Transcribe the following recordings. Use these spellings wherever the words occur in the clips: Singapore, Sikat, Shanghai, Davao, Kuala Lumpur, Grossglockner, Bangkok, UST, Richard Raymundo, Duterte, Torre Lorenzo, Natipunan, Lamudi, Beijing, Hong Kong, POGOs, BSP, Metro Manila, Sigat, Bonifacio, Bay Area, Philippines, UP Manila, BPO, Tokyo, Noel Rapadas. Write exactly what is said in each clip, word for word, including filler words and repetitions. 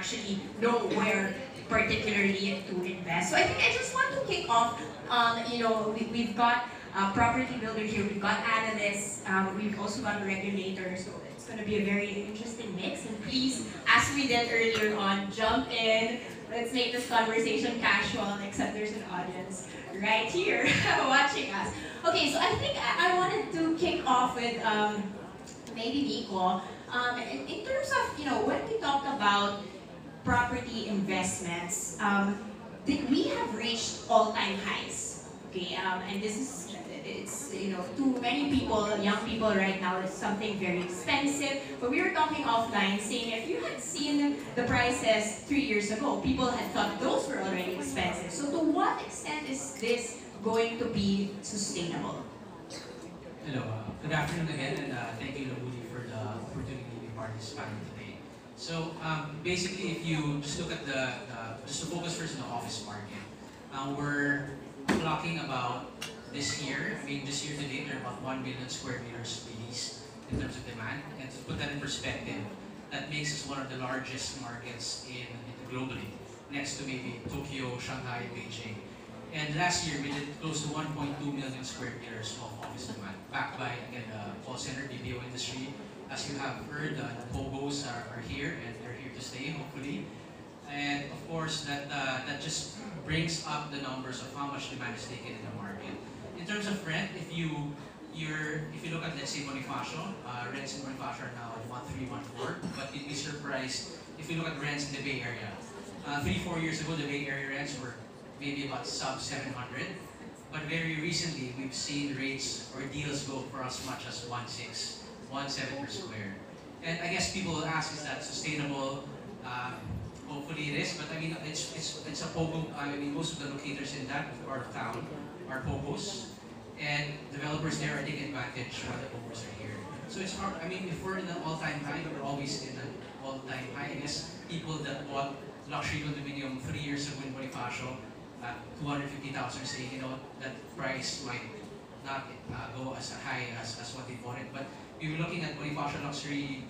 actually know where particularly to invest. So I think I just want to kick off, um, you know, we, we've got uh, property builder here, we've got analysts, um, we've also got regulators, so it's going to be a very interesting mix. And please, as we did earlier on, jump in, let's make this conversation casual, except there's an audience right here watching us. Okay, so I think I, I wanted to kick off with um, maybe Nico. Um, in, in terms of, you know, when we talked about property investments, um, did we have reached all-time highs? Okay, um, and this is, it's, you know, too many people, young people right now, it's something very expensive. But we were talking offline, saying if you had seen the prices three years ago, people had thought those were already expensive. So to what extent is this going to be sustainable? Hello, uh, good afternoon again, and uh, thank you, Lamudi, for the opportunity to be part of this panel today. So um, basically, if you just look at the, the just to focus first on the office market, uh, we're talking about this year, I mean, this year to date, there are about one million square meters released in terms of demand. And to put that in perspective, that makes us one of the largest markets in, in globally, next to maybe Tokyo, Shanghai, Beijing. And last year, we did close to one point two million square meters of office demand, backed by, again, the call center, B P O industry. As you have heard, uh, the POGOs are, are here, and they're here to stay, hopefully. And of course, that, uh, that just brings up the numbers of how much demand is taken in the market. In terms of rent, if you you're if you look at, let's say, Bonifacio, uh, rents in Bonifacio are now at one three, one four, but you'd be surprised if you look at rents in the Bay Area. Uh, three, four years ago, the Bay Area rents were maybe about sub seven hundred, but very recently we've seen rates or deals go for as much as one six, one seven per square. And I guess people will ask, is that sustainable? Um, hopefully it is, but I mean, it's it's it's a POGO. I mean, most of the locators in that part of town are POGOs, and developers there are taking advantage while the POGOs are here. So it's hard. I mean, if we're in an all-time high, we're always in an all-time high. I guess people that bought luxury condominium three years ago in Bonifacio, Uh, two hundred fifty thousand, say, you know, that price might not uh, go as high as, as what they bought it. But we were looking at Bonifacio luxury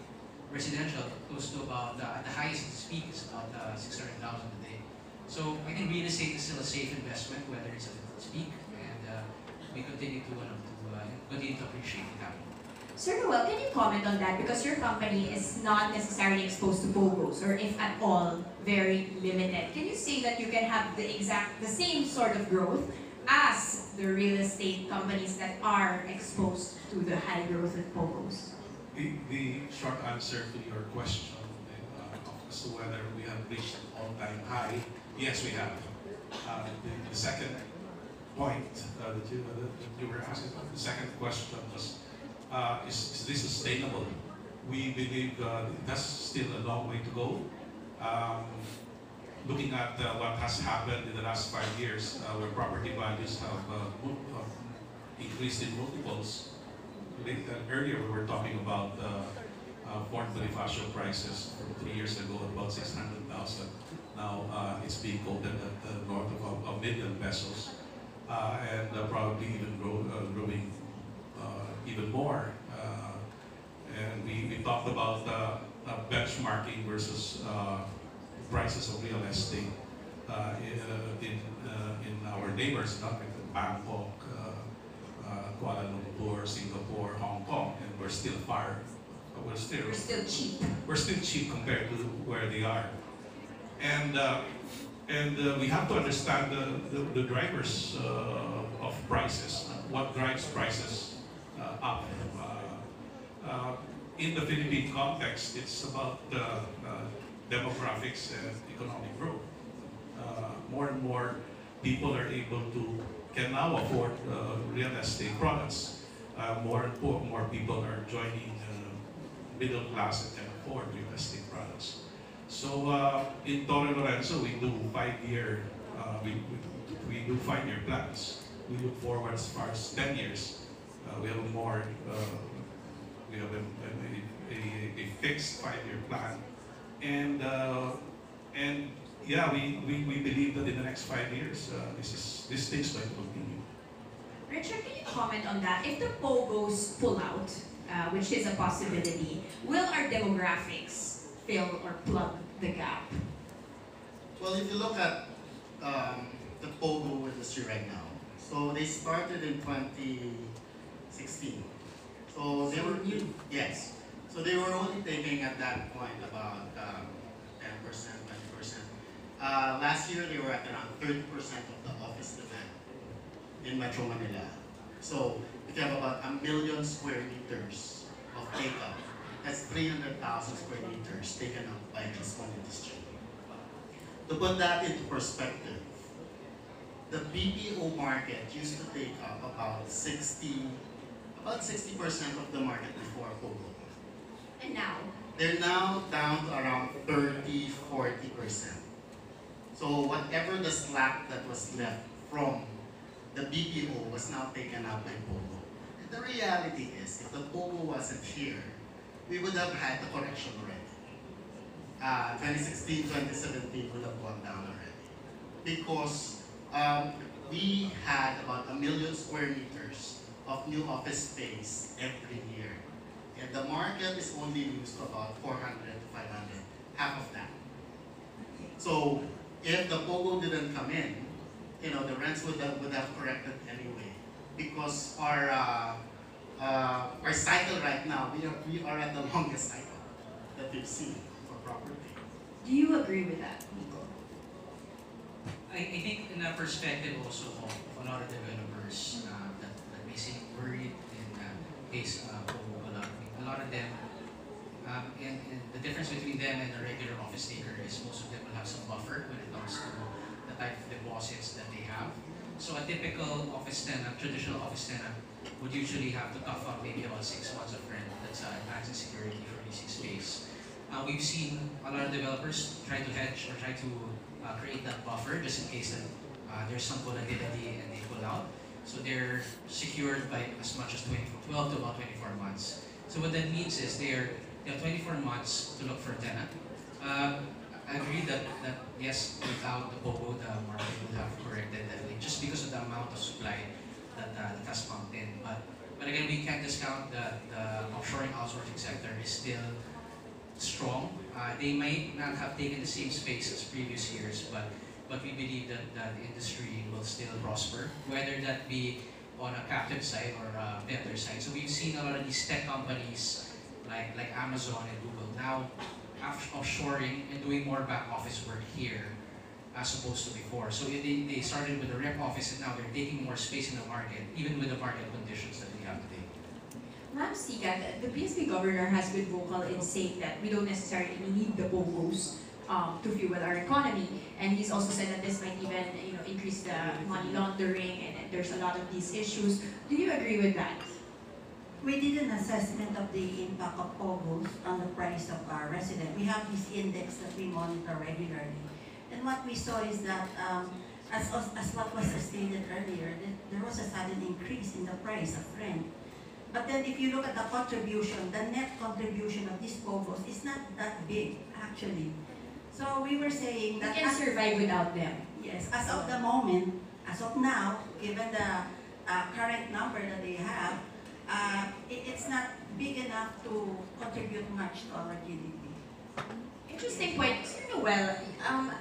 residential, close to about, uh, at the highest it's peak, is about uh, six hundred thousand a day. So I think real estate is still a safe investment, whether it's at its peak, and uh, we continue to, uh, to uh, continue to appreciate it happening. Sir Noel, can you comment on that? Because your company is not necessarily exposed to POGOs, or if at all, very limited. Can you say that you can have the exact, the same sort of growth as the real estate companies that are exposed to the high growth of POGOs? The, the short answer to your question uh, as to whether we have reached an all-time high, yes, we have. Uh, the, the second point uh, that, you, uh, that you were asking, the second question was, Uh, is, is this sustainable? We believe uh, that's still a long way to go. Um, looking at uh, what has happened in the last five years, uh, where property values have uh, moved, uh, increased in multiples. Earlier we were talking about uh, uh, Port Bonifacio prices from three years ago, about six hundred thousand. Now uh, it's being quoted at uh, north of a million pesos, uh, and uh, probably even grow, uh, growing even more. Uh, and we, we talked about uh, uh, benchmarking versus uh, prices of real estate uh, in, uh, in our neighbors, not like Bangkok, uh, uh, Kuala Lumpur, Singapore, Hong Kong, and we're still far. We're still, we're still cheap. We're still cheap compared to where they are. And, uh, and uh, we have to understand the, the, the drivers uh, of prices, what drives prices Uh, up. Uh, uh, in the Philippine context, it's about uh, uh, demographics and economic growth. Uh, more and more people are able to, can now afford uh, real estate products. Uh, more and more, more people are joining the middle class and can afford real estate products. So uh, in Torre Lorenzo, we do five-year, uh, we, we, we do five-year plans. We look forward as far as ten years. Uh, we have a more, uh, we have a, a, a, a fixed five-year plan, and uh, and yeah, we, we we believe that in the next five years, uh, this is this thing's going to continue. Richard, can you comment on that? If the POGOs pull out, uh, which is a possibility, will our demographics fill or plug the gap? Well, if you look at um, the POGO industry right now, so they started in twenty sixteen. So they were new. Yes. So they were only taking at that point about um, ten percent, twenty percent. Uh, last year, they were at around thirty percent of the office demand in Metro Manila. So if you have about a million square meters of takeout, that's three hundred thousand square meters taken up by just one industry. To put that into perspective, the B P O market used to take up about sixty, about sixty percent of the market before POGO. And now? They're now down to around thirty, forty percent. So whatever the slack that was left from the B P O was now taken up by POGO. And the reality is, if the POGO wasn't here, we would have had the correction already. Uh, twenty sixteen, twenty seventeen would have gone down already. Because um, we had about a million square meters of new office space every year. And the market is only used to about four hundred to five hundred, half of that. So if the POGO didn't come in, you know, the rents would have, would have corrected anyway. Because our, uh, uh, our cycle right now, we are, we are at the longest cycle that we've seen for property. Do you agree with that, Nico? I, I think in that perspective also of a lot of developers uh, that, that may seem worried in uh, case of uh, a lot of them, um, and, and the difference between them and the regular office taker is most of them will have some buffer when it comes to the type of deposits that they have. So a typical office tenant, traditional office tenant, would usually have to cough up maybe about six months of rent. That's uh, advance and security for leasing space. Uh, we've seen a lot of developers try to hedge or try to uh, create that buffer just in case that uh, there's some volatility and they pull out. So they're secured by as much as twelve to about twenty-four months. So what that means is they're, they have twenty-four months to look for a tenant. Uh, I agree that, that yes, without the POGO, the market would have corrected definitely just because of the amount of supply that, uh, that has pumped in. But, but again, we can't discount that the offshoring outsourcing sector is still strong. Uh, they might not have taken the same space as previous years, but, but we believe that, that the industry will still prosper, whether that be on a captive side or a vendor side. So we've seen a lot of these tech companies like, like Amazon and Google now offshoring and doing more back office work here as opposed to before. So they, they started with a rep office and now they're taking more space in the market, even with the market conditions that we have today. Ma'am Sigat, the B S P governor has been vocal in saying that we don't necessarily need the POGOs um, to fuel our economy. And he's also said that this might even you know, increase the money laundering and there's a lot of these issues. Do you agree with that? We did an assessment of the impact of POGOs on the price of our resident. We have this index that we monitor regularly. And what we saw is that, um, as, as what was stated earlier, that there was a sudden increase in the price of rent. But then if you look at the contribution, the net contribution of these POGOs is not that big, actually. So we were saying that- We can survive without them. Yes, as of the moment, as of now, given the uh, current number that they have, uh, it, it's not big enough to contribute much to our G D P. Interesting point. Mister Noel, um,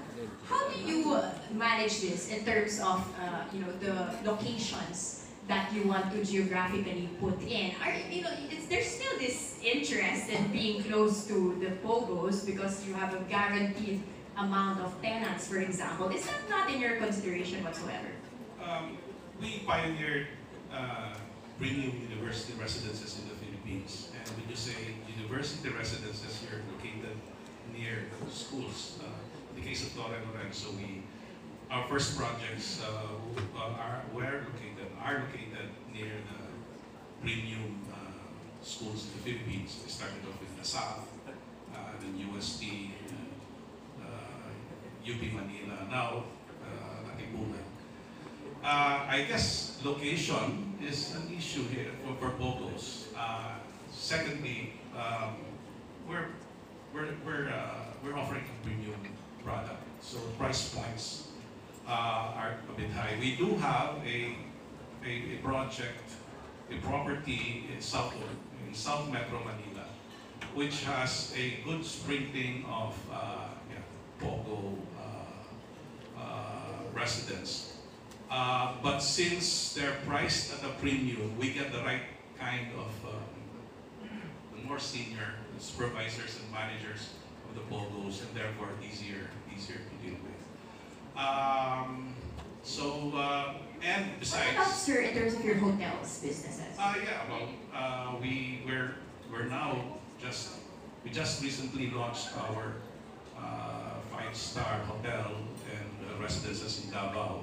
how do you manage this in terms of uh, you know the locations that you want to geographically put in? Are you know it's, there's still this interest in being close to the POGOs because you have a guaranteed amount of tenants, for example. Is that not in your consideration whatsoever? Um, we pioneered uh, bringing university residences in the Philippines, and we do say university residences here located near schools. Uh, in the case of Torre Lorenzo, we our first projects uh, are were located are located near the premium uh, schools in the Philippines. We started off in the south, uh, then U S T, uh, U P Manila, now Natipunan. Uh, I guess location is an issue here for, for POGOs. Uh, secondly, um, we're we're we're uh, we're offering a premium product, so price points uh, are a bit high. We do have a a, a project, a property in South in South Metro Manila, which has a good sprinkling of uh, residents. Uh, but since they're priced at a premium, we get the right kind of um, the more senior supervisors and managers of the POGOs, and therefore easier, easier to deal with. Um, so uh, and besides, what about, sir, in terms of your hotels businesses? Uh, yeah, well, uh, we we're we're now just we just recently launched our uh, five-star hotel and uh, residences in Davao.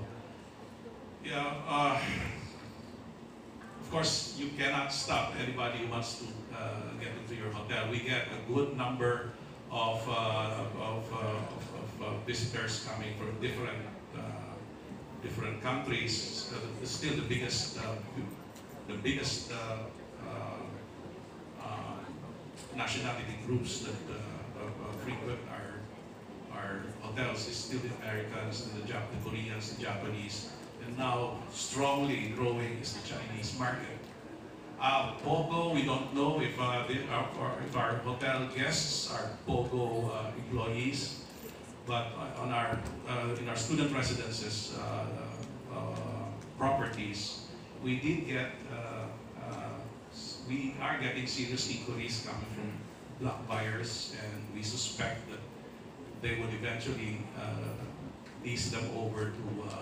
Yeah, uh, of course you cannot stop anybody who wants to uh, get into your hotel. We get a good number of uh, of, uh, of, of uh, visitors coming from different uh, different countries. Uh, still the biggest uh, the biggest uh, uh, uh, nationality groups that uh, uh, frequent our our hotels is still the Americans, the Jap the Koreans, the Japanese. And now strongly growing is the Chinese market. Uh, POGO, we don't know if, uh, they are, if our hotel guests are POGO uh, employees, but on our, uh, in our student residences uh, uh, properties, we did get, uh, uh, we are getting serious inquiries coming from black buyers, and we suspect that they would eventually uh, lease them over to uh,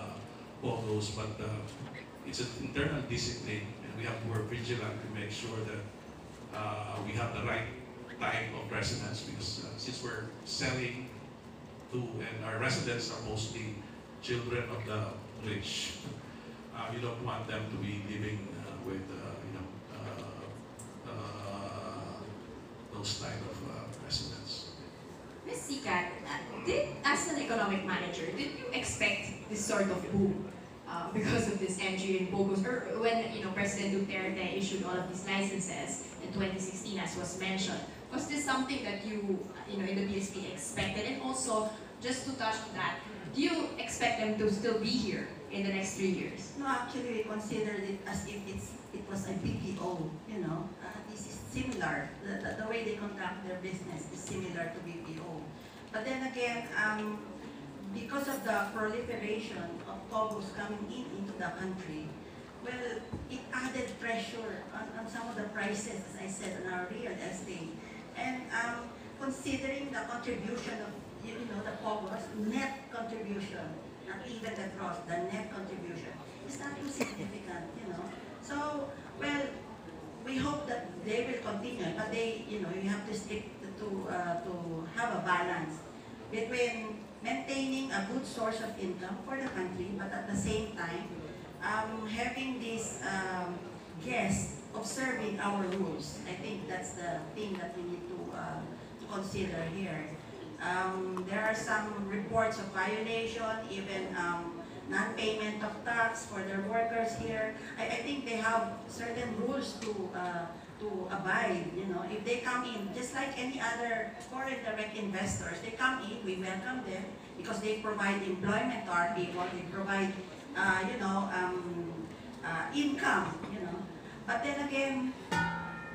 POGOs, but uh, it's an internal discipline, and we have to work vigilant to make sure that uh, we have the right type of residents, because uh, since we're selling to, and our residents are mostly children of the rich, uh, you don't want them to be living uh, with uh, you know uh, uh, those type of uh, residents. Miz Sikat, did, as an economic manager, did you expect this sort of boom uh, because of this entry in POGOs? Or when you know President Duterte issued all of these licenses in twenty sixteen, as was mentioned, was this something that you, you know, in the B S P expected? And also, just to touch on that, do you expect them to still be here in the next three years? No, actually, we considered it as if it's, it was a B P O. You know, uh, this is similar. The, the, the way they conduct their business is similar to B P O. But then again, um, because of the proliferation of POGOs coming in into the country, well, it added pressure on, on some of the prices, as I said, on our real estate. And um, considering the contribution of, you know, the POGOs, net contribution, not even the gross, the net contribution, it's not too significant, you know. So, well, we hope that they will continue, but they, you know, you have to stick to, uh, to have a balance between maintaining a good source of income for the country, but at the same time, um, having these um, guests observing our rules. I think that's the thing that we need to, uh, to consider here. Um, there are some reports of violation, even um, non-payment of tax for their workers here. I, I think they have certain rules to, uh, to abide, you know. If they come in, just like any other foreign direct investors, they come in, we welcome them because they provide employment to our people, they provide, uh, you know, um, uh, income, you know. But then again,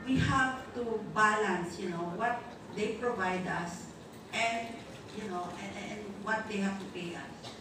we have to balance, you know, what they provide us and, you know, and, and what they have to pay us.